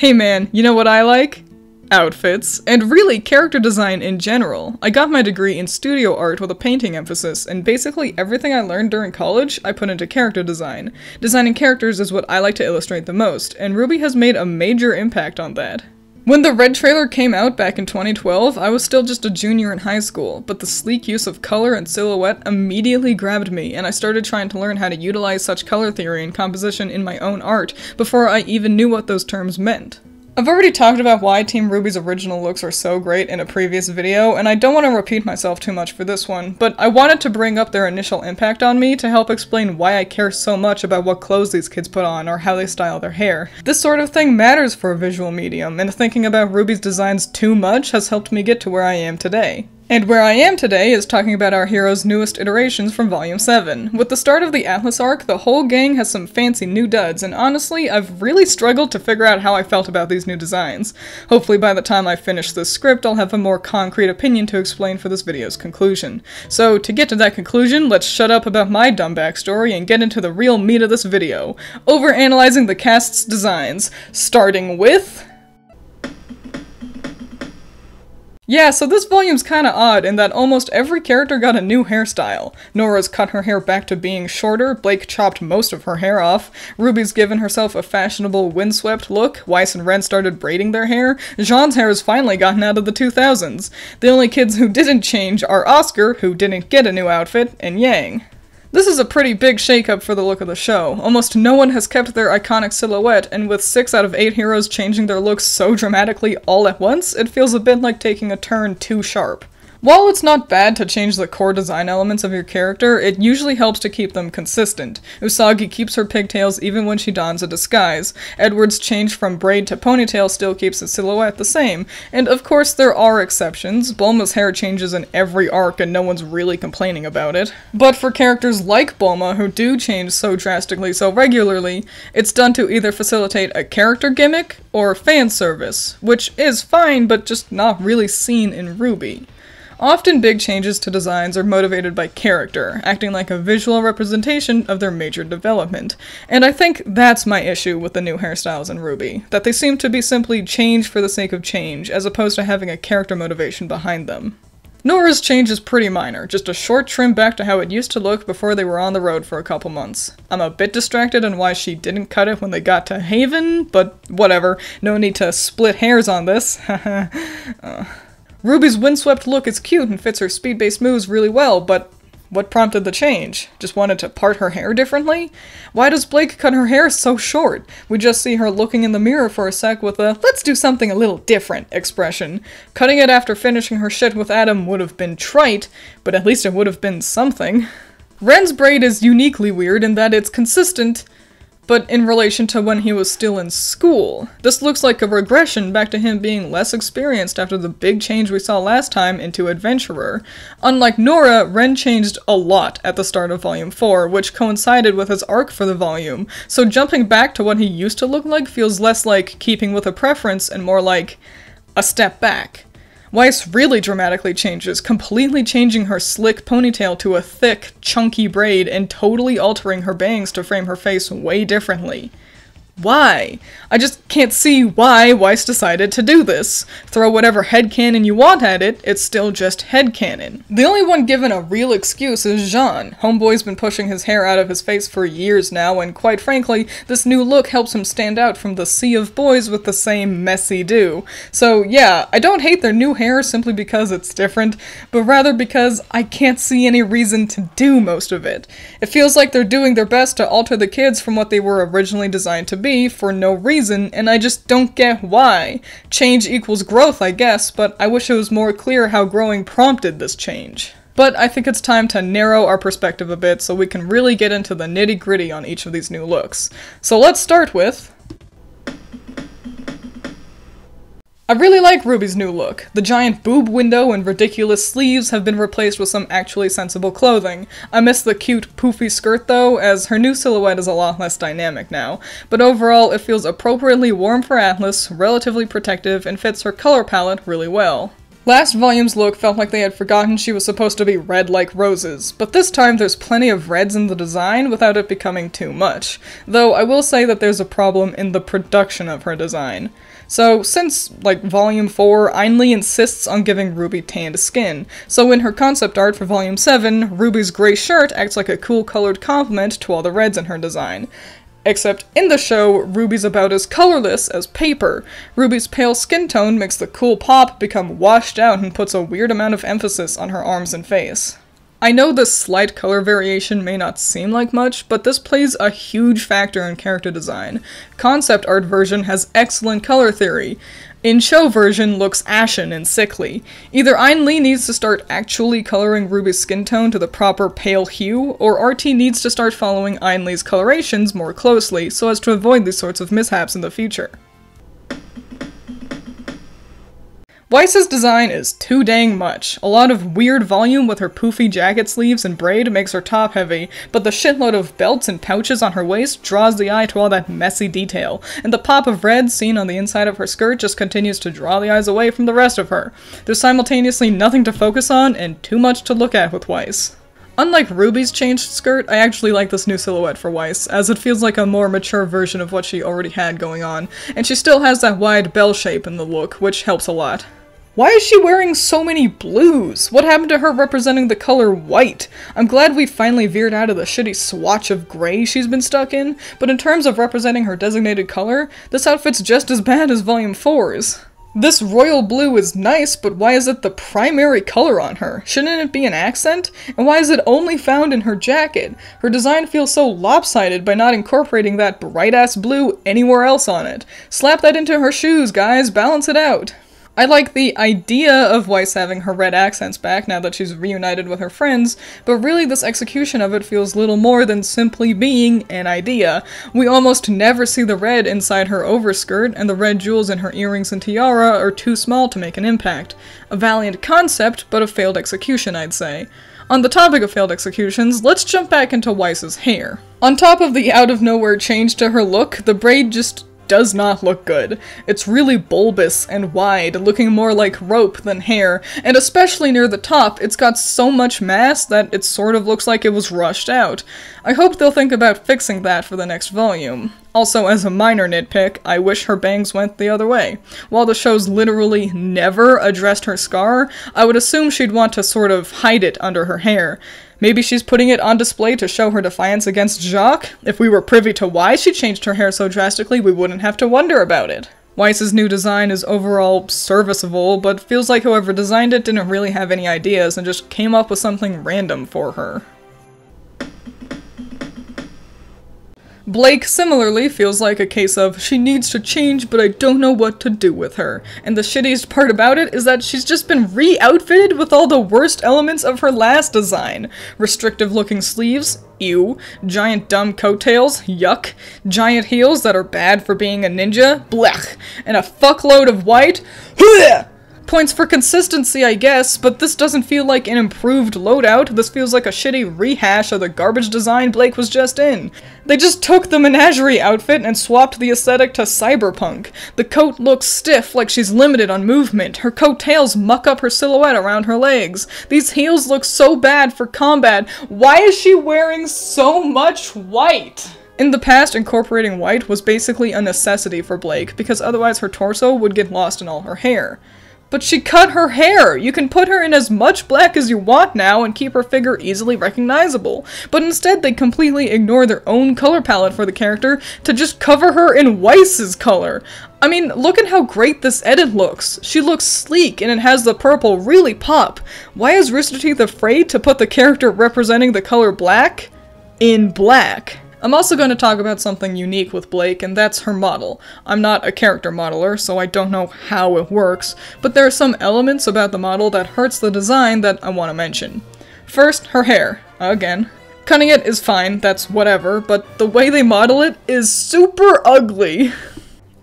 Hey man, you know what I like? Outfits. And really, character design in general. I got my degree in studio art with a painting emphasis, and basically everything I learned during college, I put into character design. Designing characters is what I like to illustrate the most, and Ruby has made a major impact on that. When the Red trailer came out back in 2012, I was still just a junior in high school, but the sleek use of color and silhouette immediately grabbed me, and I started trying to learn how to utilize such color theory and composition in my own art before I even knew what those terms meant. I've already talked about why Team Ruby's original looks are so great in a previous video, and I don't want to repeat myself too much for this one, but I wanted to bring up their initial impact on me to help explain why I care so much about what clothes these kids put on or how they style their hair. This sort of thing matters for a visual medium, and thinking about Ruby's designs too much has helped me get to where I am today. And where I am today is talking about our hero's newest iterations from Volume 7. With the start of the Atlas arc, the whole gang has some fancy new duds, and honestly, I've really struggled to figure out how I felt about these new designs. Hopefully by the time I finish this script, I'll have a more concrete opinion to explain for this video's conclusion. So to get to that conclusion, let's shut up about my dumb backstory and get into the real meat of this video. Overanalyzing the cast's designs. Starting with... Yeah, so this volume's kinda odd in that almost every character got a new hairstyle. Nora's cut her hair back to being shorter, Blake chopped most of her hair off, Ruby's given herself a fashionable windswept look, Weiss and Ren started braiding their hair, Jean's hair has finally gotten out of the 2000s. The only kids who didn't change are Oscar, who didn't get a new outfit, and Yang. This is a pretty big shakeup for the look of the show. Almost no one has kept their iconic silhouette, and with 6 out of 8 heroes changing their looks so dramatically all at once, it feels a bit like taking a turn too sharp. While it's not bad to change the core design elements of your character, it usually helps to keep them consistent. Usagi keeps her pigtails even when she dons a disguise, Edward's change from braid to ponytail still keeps his silhouette the same, and of course there are exceptions. Bulma's hair changes in every arc and no one's really complaining about it. But for characters like Bulma, who do change so drastically so regularly, it's done to either facilitate a character gimmick or fan service, which is fine but just not really seen in Ruby. Often big changes to designs are motivated by character, acting like a visual representation of their major development. And I think that's my issue with the new hairstyles in Ruby, that they seem to be simply change for the sake of change, as opposed to having a character motivation behind them. Nora's change is pretty minor, just a short trim back to how it used to look before they were on the road for a couple months. I'm a bit distracted on why she didn't cut it when they got to Haven, but whatever, no need to split hairs on this, haha. Ruby's windswept look is cute and fits her speed-based moves really well, but what prompted the change? Just wanted to part her hair differently? Why does Blake cut her hair so short? We just see her looking in the mirror for a sec with a "let's do something a little different" expression. Cutting it after finishing her shit with Adam would have been trite, but at least it would have been something. Ren's braid is uniquely weird in that it's consistent, but in relation to when he was still in school. This looks like a regression back to him being less experienced after the big change we saw last time into Adventurer. Unlike Nora, Ren changed a lot at the start of Volume 4, which coincided with his arc for the volume, so jumping back to what he used to look like feels less like keeping with a preference and more like a step back. Weiss really dramatically changes, completely changing her slick ponytail to a thick, chunky braid and totally altering her bangs to frame her face way differently. Why? I just can't see why Weiss decided to do this. Throw whatever headcanon you want at it, it's still just headcanon. The only one given a real excuse is Jean. Homeboy's been pushing his hair out of his face for years now, and quite frankly, this new look helps him stand out from the sea of boys with the same messy do. So yeah, I don't hate their new hair simply because it's different, but rather because I can't see any reason to do most of it. It feels like they're doing their best to alter the kids from what they were originally designed to be. For no reason, and I just don't get why. Change equals growth, I guess, but I wish it was more clear how growing prompted this change. But I think it's time to narrow our perspective a bit so we can really get into the nitty-gritty on each of these new looks. So let's start with... I really like Ruby's new look. The giant boob window and ridiculous sleeves have been replaced with some actually sensible clothing. I miss the cute, poofy skirt though, as her new silhouette is a lot less dynamic now. But overall, it feels appropriately warm for Atlas, relatively protective, and fits her color palette really well. Last volume's look felt like they had forgotten she was supposed to be red like roses, but this time there's plenty of reds in the design without it becoming too much, though I will say that there's a problem in the production of her design. So, since, like, Volume 4, Ein Lee insists on giving Ruby tanned skin, so in her concept art for Volume 7, Ruby's grey shirt acts like a cool colored complement to all the reds in her design. Except in the show, Ruby's about as colorless as paper. Ruby's pale skin tone makes the cool pop become washed out and puts a weird amount of emphasis on her arms and face. I know this slight color variation may not seem like much, but this plays a huge factor in character design. Concept art version has excellent color theory. In show version, looks ashen and sickly. Either Ein Lee needs to start actually coloring Ruby's skin tone to the proper pale hue, or RT needs to start following Ein Lee's colorations more closely so as to avoid these sorts of mishaps in the future. Weiss's design is too dang much. A lot of weird volume with her poofy jacket sleeves and braid makes her top heavy, but the shitload of belts and pouches on her waist draws the eye to all that messy detail, and the pop of red seen on the inside of her skirt just continues to draw the eyes away from the rest of her. There's simultaneously nothing to focus on and too much to look at with Weiss. Unlike Ruby's changed skirt, I actually like this new silhouette for Weiss, as it feels like a more mature version of what she already had going on, and she still has that wide bell shape in the look, which helps a lot. Why is she wearing so many blues? What happened to her representing the color white? I'm glad we finally veered out of the shitty swatch of gray she's been stuck in, but in terms of representing her designated color, this outfit's just as bad as Volume 4's. This royal blue is nice, but why is it the primary color on her? Shouldn't it be an accent? And why is it only found in her jacket? Her design feels so lopsided by not incorporating that bright-ass blue anywhere else on it. Slap that into her shoes, guys, balance it out. I like the idea of Weiss having her red accents back now that she's reunited with her friends, but really this execution of it feels little more than simply being an idea. We almost never see the red inside her overskirt, and the red jewels in her earrings and tiara are too small to make an impact. A valiant concept, but a failed execution, I'd say. On the topic of failed executions, let's jump back into Weiss's hair. On top of the out-of-nowhere change to her look, the braid just does not look good. It's really bulbous and wide, looking more like rope than hair, and especially near the top, it's got so much mass that it sort of looks like it was rushed out. I hope they'll think about fixing that for the next volume. Also, as a minor nitpick, I wish her bangs went the other way. While the show's literally never addressed her scar, I would assume she'd want to sort of hide it under her hair. Maybe she's putting it on display to show her defiance against Jacques? If we were privy to why she changed her hair so drastically, we wouldn't have to wonder about it. Weiss's new design is overall serviceable, but feels like whoever designed it didn't really have any ideas and just came up with something random for her. Blake similarly feels like a case of, she needs to change, but I don't know what to do with her. And the shittiest part about it is that she's just been re-outfitted with all the worst elements of her last design. Restrictive-looking sleeves, ew. Giant dumb coattails, yuck. Giant heels that are bad for being a ninja, blech. And a fuckload of white, blech. Points for consistency, I guess, but this doesn't feel like an improved loadout. This feels like a shitty rehash of the garbage design Blake was just in. They just took the menagerie outfit and swapped the aesthetic to cyberpunk. The coat looks stiff, like she's limited on movement. Her coattails muck up her silhouette around her legs. These heels look so bad for combat. Why is she wearing so much white? In the past, incorporating white was basically a necessity for Blake, because otherwise her torso would get lost in all her hair. But she cut her hair! You can put her in as much black as you want now and keep her figure easily recognizable, but instead they completely ignore their own color palette for the character to just cover her in Weiss's color. I mean, look at how great this edit looks. She looks sleek and it has the purple really pop. Why is Rooster Teeth afraid to put the character representing the color black in black? I'm also going to talk about something unique with Blake, and that's her model. I'm not a character modeler, so I don't know how it works, but there are some elements about the model that hurts the design that I want to mention. First, her hair. Again. Cutting it is fine, that's whatever, but the way they model it is super ugly.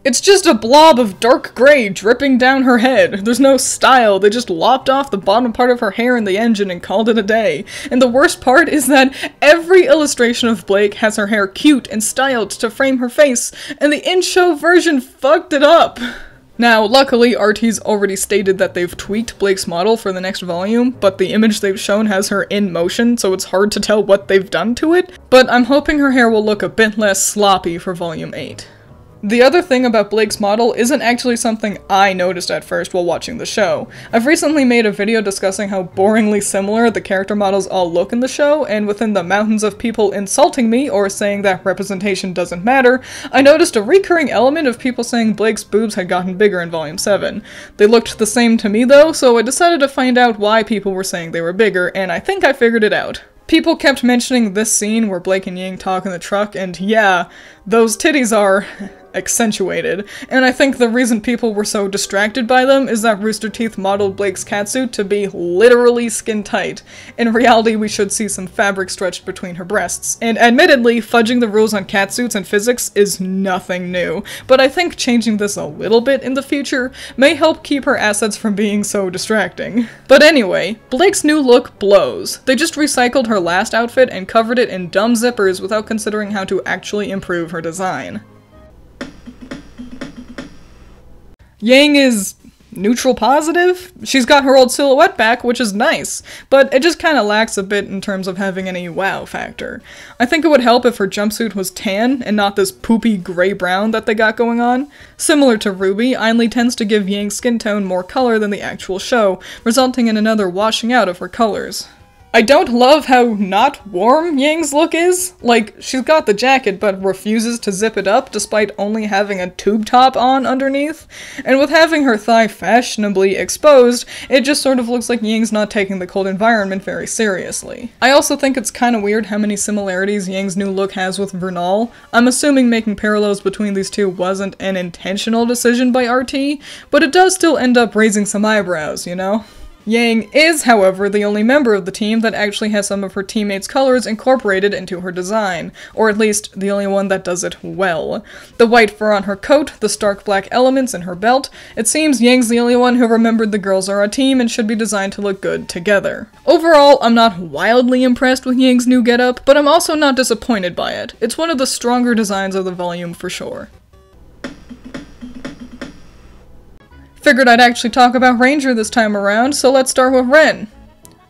It's just a blob of dark gray dripping down her head. There's no style, they just lopped off the bottom part of her hair in the engine and called it a day. And the worst part is that every illustration of Blake has her hair cute and styled to frame her face, and the in-show version fucked it up. Now, luckily, RT's already stated that they've tweaked Blake's model for the next volume, but the image they've shown has her in motion, so it's hard to tell what they've done to it, but I'm hoping her hair will look a bit less sloppy for Volume 8. The other thing about Blake's model isn't actually something I noticed at first while watching the show. I've recently made a video discussing how boringly similar the character models all look in the show, and within the mountains of people insulting me or saying that representation doesn't matter, I noticed a recurring element of people saying Blake's boobs had gotten bigger in Volume 7. They looked the same to me though, so I decided to find out why people were saying they were bigger, and I think I figured it out. People kept mentioning this scene where Blake and Yang talk in the truck, and yeah, those titties are accentuated. And I think the reason people were so distracted by them is that Rooster Teeth modeled Blake's catsuit to be literally skin tight. In reality, we should see some fabric stretched between her breasts. And admittedly, fudging the rules on catsuits and physics is nothing new, but I think changing this a little bit in the future may help keep her assets from being so distracting. But anyway, Blake's new look blows. They just recycled her last outfit and covered it in dumb zippers without considering how to actually improve her design. Yang is neutral positive. She's got her old silhouette back, which is nice, but it just kind of lacks a bit in terms of having any wow factor. I think it would help if her jumpsuit was tan and not this poopy gray-brown that they got going on. Similar to Ruby, Ein Lee tends to give Yang's skin tone more color than the actual show, resulting in another washing out of her colors. I don't love how not warm Yang's look is. Like, she's got the jacket but refuses to zip it up despite only having a tube top on underneath. And with having her thigh fashionably exposed, it just sort of looks like Yang's not taking the cold environment very seriously. I also think it's kind of weird how many similarities Yang's new look has with Vernal. I'm assuming making parallels between these two wasn't an intentional decision by RT, but it does still end up raising some eyebrows, you know? Yang is, however, the only member of the team that actually has some of her teammates' colors incorporated into her design, or at least the only one that does it well. The white fur on her coat, the stark black elements in her belt, it seems Yang's the only one who remembered the girls are a team and should be designed to look good together. Overall, I'm not wildly impressed with Yang's new getup, but I'm also not disappointed by it. It's one of the stronger designs of the volume for sure. Figured I'd actually talk about Ranger this time around, so let's start with Ren.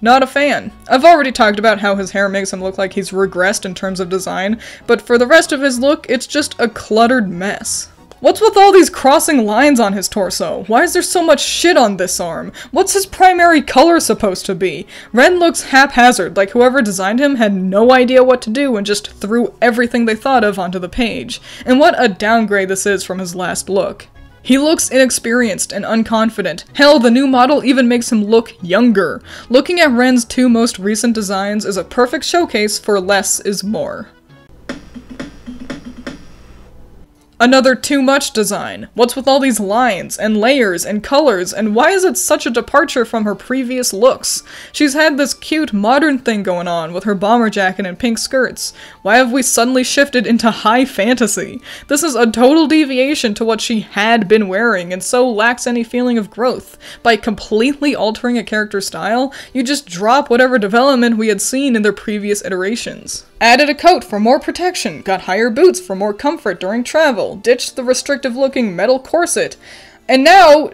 Not a fan. I've already talked about how his hair makes him look like he's regressed in terms of design, but for the rest of his look, it's just a cluttered mess. What's with all these crossing lines on his torso? Why is there so much shit on this arm? What's his primary color supposed to be? Ren looks haphazard, like whoever designed him had no idea what to do and just threw everything they thought of onto the page. And what a downgrade this is from his last look. He looks inexperienced and unconfident. Hell, the new model even makes him look younger. Looking at Ren's two most recent designs is a perfect showcase for less is more. Another too much design. What's with all these lines and layers and colors, and why is it such a departure from her previous looks? She's had this cute modern thing going on with her bomber jacket and pink skirts. Why have we suddenly shifted into high fantasy? This is a total deviation to what she had been wearing and so lacks any feeling of growth. By completely altering a character's style, you just drop whatever development we had seen in their previous iterations. Added a coat for more protection, got higher boots for more comfort during travel, ditched the restrictive-looking metal corset, and now,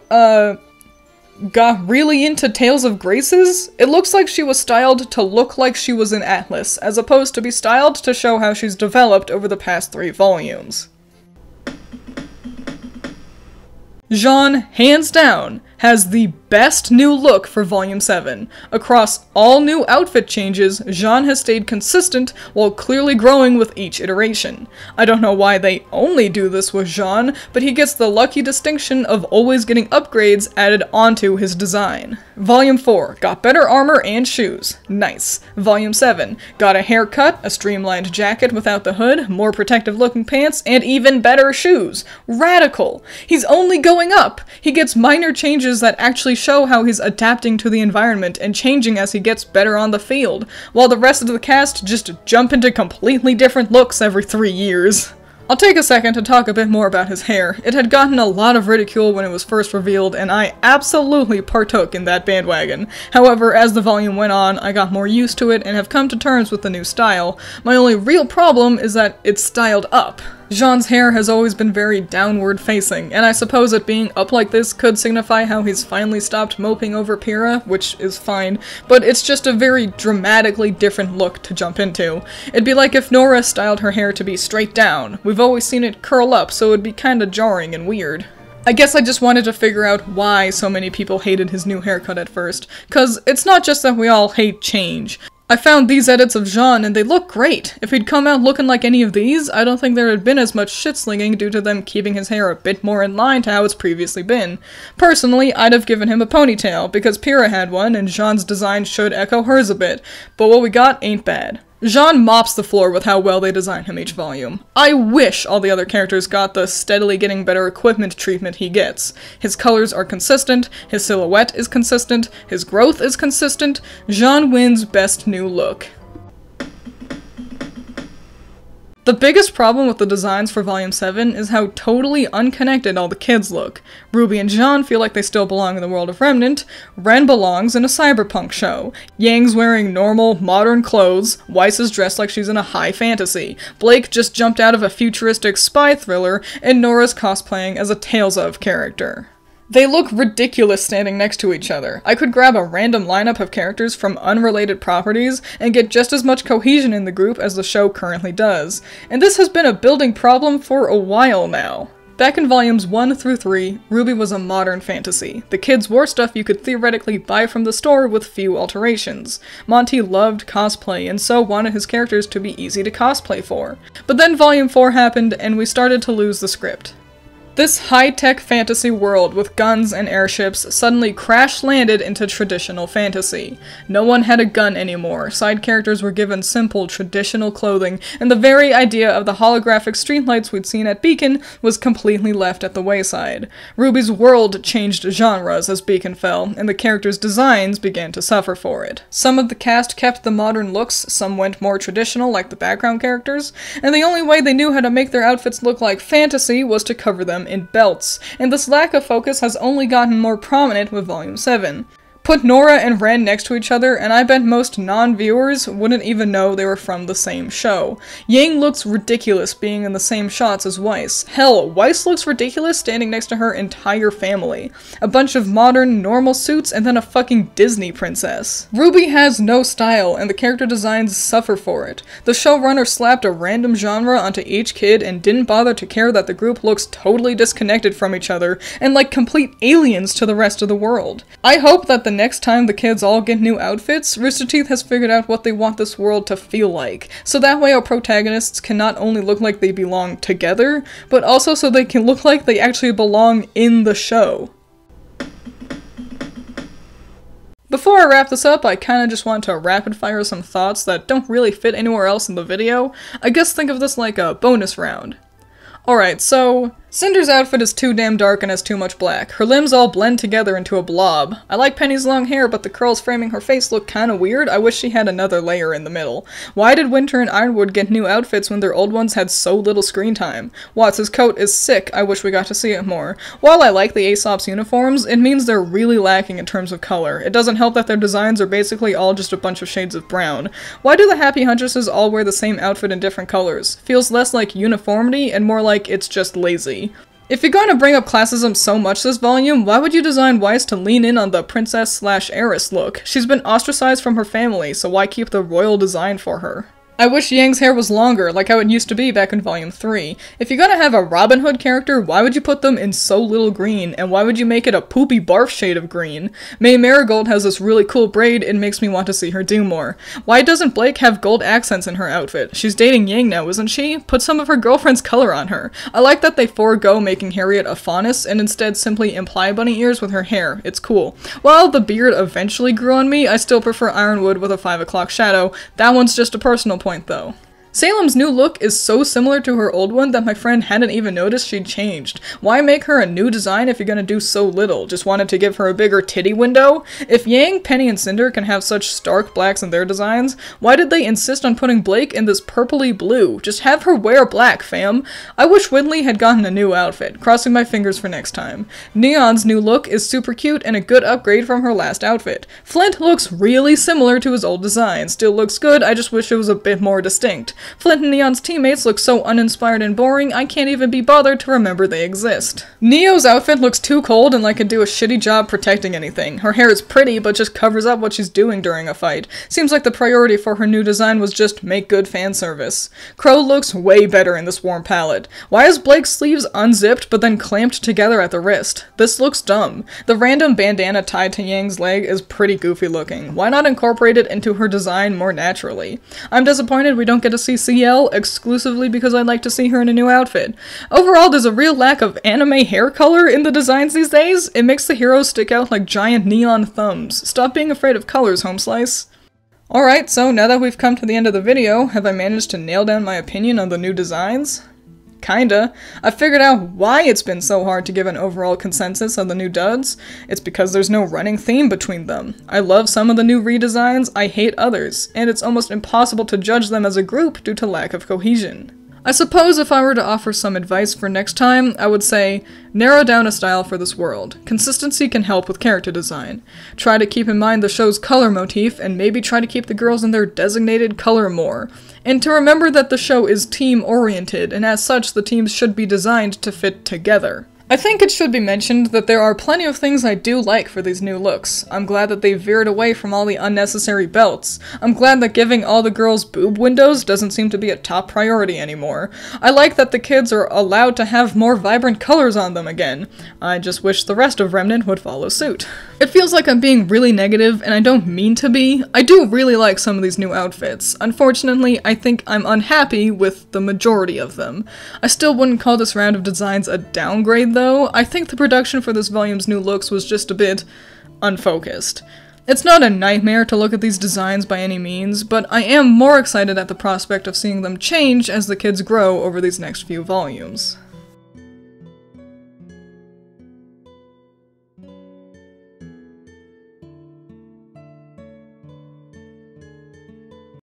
got really into Tales of Graces? It looks like she was styled to look like she was in Atlas, as opposed to be styled to show how she's developed over the past 3 volumes. Jean, hands down, has the best new look for Volume 7. Across all new outfit changes, Jean has stayed consistent while clearly growing with each iteration. I don't know why they only do this with Jean, but he gets the lucky distinction of always getting upgrades added onto his design. Volume 4, got better armor and shoes. Nice. Volume 7, got a haircut, a streamlined jacket without the hood, more protective looking pants, and even better shoes. Radical. He's only going up. He gets minor changes that actually show how he's adapting to the environment and changing as he gets better on the field, while the rest of the cast just jump into completely different looks every 3 years. I'll take a second to talk a bit more about his hair. It had gotten a lot of ridicule when it was first revealed, and I absolutely partook in that bandwagon. However, as the volume went on, I got more used to it and have come to terms with the new style. My only real problem is that it's styled up. Jean's hair has always been very downward-facing, and I suppose it being up like this could signify how he's finally stopped moping over Pyrrha, which is fine, but it's just a very dramatically different look to jump into. It'd be like if Nora styled her hair to be straight down. We've always seen it curl up, so it'd be kinda jarring and weird. I guess I just wanted to figure out why so many people hated his new haircut at first, 'cause it's not just that we all hate change. I found these edits of Jean, and they look great. If he'd come out looking like any of these, I don't think there had been as much shit-slinging due to them keeping his hair a bit more in line to how it's previously been. Personally, I'd have given him a ponytail, because Pyrrha had one, and Jean's design should echo hers a bit, but what we got ain't bad. Jean mops the floor with how well they design him each volume. I wish all the other characters got the steadily getting better equipment treatment he gets. His colors are consistent, his silhouette is consistent, his growth is consistent. Jean wins best new look. The biggest problem with the designs for Volume 7 is how totally unconnected all the kids look. Ruby and Jean feel like they still belong in the world of Remnant, Ren belongs in a cyberpunk show, Yang's wearing normal, modern clothes, Weiss is dressed like she's in a high fantasy, Blake just jumped out of a futuristic spy thriller, and Nora's cosplaying as a Tales of character. They look ridiculous standing next to each other. I could grab a random lineup of characters from unrelated properties and get just as much cohesion in the group as the show currently does. And this has been a building problem for a while now. Back in volumes 1 through 3, Ruby was a modern fantasy. The kids wore stuff you could theoretically buy from the store with few alterations. Monty loved cosplay and so wanted his characters to be easy to cosplay for. But then volume 4 happened and we started to lose the script. This high-tech fantasy world with guns and airships suddenly crash-landed into traditional fantasy. No one had a gun anymore, side characters were given simple, traditional clothing, and the very idea of the holographic streetlights we'd seen at Beacon was completely left at the wayside. Ruby's world changed genres as Beacon fell, and the characters' designs began to suffer for it. Some of the cast kept the modern looks, some went more traditional like the background characters, and the only way they knew how to make their outfits look like fantasy was to cover them in belts, and this lack of focus has only gotten more prominent with Volume 7. Put Nora and Ren next to each other, and I bet most non-viewers wouldn't even know they were from the same show. Yang looks ridiculous being in the same shots as Weiss. Hell, Weiss looks ridiculous standing next to her entire family. A bunch of modern, normal suits, and then a fucking Disney princess. Ruby has no style, and the character designs suffer for it. The showrunner slapped a random genre onto each kid and didn't bother to care that the group looks totally disconnected from each other, and like complete aliens to the rest of the world. I hope that the next time the kids all get new outfits, Rooster Teeth has figured out what they want this world to feel like, so that way our protagonists can not only look like they belong together, but also so they can look like they actually belong in the show. Before I wrap this up, I kinda just want to rapid fire some thoughts that don't really fit anywhere else in the video. I guess think of this like a bonus round. Alright, so Cinder's outfit is too damn dark and has too much black. Her limbs all blend together into a blob. I like Penny's long hair, but the curls framing her face look kinda weird. I wish she had another layer in the middle. Why did Winter and Ironwood get new outfits when their old ones had so little screen time? Watts' coat is sick. I wish we got to see it more. While I like the Aesop's uniforms, it means they're really lacking in terms of color. It doesn't help that their designs are basically all just a bunch of shades of brown. Why do the Happy Huntresses all wear the same outfit in different colors? Feels less like uniformity and more like it's just lazy. If you're going to bring up classism so much this volume, why would you design Weiss to lean in on the princess/heiress look? She's been ostracized from her family, so why keep the royal design for her? I wish Yang's hair was longer, like how it used to be back in Volume 3. If you're going to have a Robin Hood character, why would you put them in so little green, and why would you make it a poopy barf shade of green? May Marigold has this really cool braid, it makes me want to see her do more. Why doesn't Blake have gold accents in her outfit? She's dating Yang now, isn't she? Put some of her girlfriend's color on her. I like that they forego making Harriet a faunus, and instead simply imply bunny ears with her hair. It's cool. While the beard eventually grew on me, I still prefer Ironwood with a 5 o'clock shadow. That one's just a personal point though. Salem's new look is so similar to her old one that my friend hadn't even noticed she'd changed. Why make her a new design if you're gonna do so little? Just wanted to give her a bigger titty window? If Yang, Penny, and Cinder can have such stark blacks in their designs, why did they insist on putting Blake in this purpley blue? Just have her wear black, fam. I wish Winley had gotten a new outfit, crossing my fingers for next time. Neon's new look is super cute and a good upgrade from her last outfit. Flint looks really similar to his old design, still looks good, I just wish it was a bit more distinct. Flint and Neon's teammates look so uninspired and boring, I can't even be bothered to remember they exist. Neo's outfit looks too cold and like it do a shitty job protecting anything. Her hair is pretty, but just covers up what she's doing during a fight. Seems like the priority for her new design was just make good fan service. Crow looks way better in this warm palette. Why is Blake's sleeves unzipped but then clamped together at the wrist? This looks dumb. The random bandana tied to Yang's leg is pretty goofy looking. Why not incorporate it into her design more naturally? I'm disappointed we don't get to see CL exclusively because I'd like to see her in a new outfit. Overall, there's a real lack of anime hair color in the designs these days. It makes the heroes stick out like giant neon thumbs. Stop being afraid of colors, home slice. Alright, so now that we've come to the end of the video, have I managed to nail down my opinion on the new designs? Kinda. I figured out why it's been so hard to give an overall consensus on the new duds. It's because there's no running theme between them. I love some of the new redesigns, I hate others, and it's almost impossible to judge them as a group due to lack of cohesion. I suppose if I were to offer some advice for next time, I would say, narrow down a style for this world. Consistency can help with character design. Try to keep in mind the show's color motif, and maybe try to keep the girls in their designated color more. And to remember that the show is team-oriented, and as such, the teams should be designed to fit together. I think it should be mentioned that there are plenty of things I do like for these new looks. I'm glad that they veered away from all the unnecessary belts. I'm glad that giving all the girls boob windows doesn't seem to be a top priority anymore. I like that the kids are allowed to have more vibrant colors on them again. I just wish the rest of Remnant would follow suit. It feels like I'm being really negative, and I don't mean to be. I do really like some of these new outfits. Unfortunately, I think I'm unhappy with the majority of them. I still wouldn't call this round of designs a downgrade, though. I think the production for this volume's new looks was just a bit unfocused. It's not a nightmare to look at these designs by any means, but I am more excited at the prospect of seeing them change as the kids grow over these next few volumes.